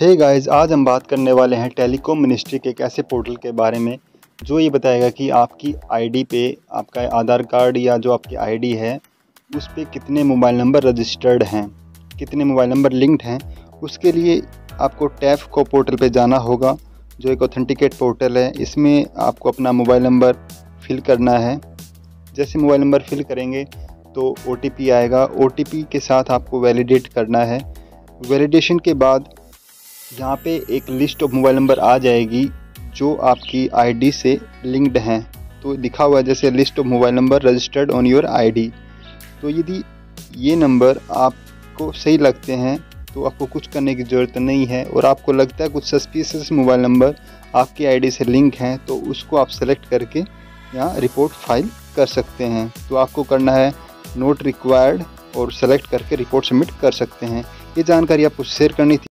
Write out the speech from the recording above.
Hey guys, आज हम बात करने वाले हैं टेलीकॉम मिनिस्ट्री के एक ऐसे पोर्टल के बारे में जो ये बताएगा कि आपकी आईडी पे आपका आधार कार्ड या जो आपकी आईडी है उस पे कितने मोबाइल नंबर रजिस्टर्ड हैं, कितने मोबाइल नंबर लिंक्ड हैं। उसके लिए आपको टैफ को पोर्टल पे जाना होगा जो एक ऑथेंटिकेट पोर्टल है। इसमें आपको अपना मोबाइल नंबर फिल करना है। जैसे मोबाइल नंबर फिल करेंगे तो OTP आएगा। OTP के साथ आपको वैलिडेट करना है। वैलिडेशन के बाद यहाँ पे एक लिस्ट ऑफ मोबाइल नंबर आ जाएगी जो आपकी आईडी से लिंक्ड हैं। तो लिखा हुआ है जैसे list of mobile number registered on your ID. तो यदि ये नंबर आपको सही लगते हैं तो आपको कुछ करने की ज़रूरत नहीं है, और आपको लगता है कुछ सस्पिशियस मोबाइल नंबर आपकी आईडी से लिंक हैं तो उसको आप सेलेक्ट करके यहाँ रिपोर्ट फाइल कर सकते हैं। तो आपको करना है नोट रिक्वायर्ड और सेलेक्ट करके रिपोर्ट सबमिट कर सकते हैं। ये जानकारी आपको शेयर करनी थी।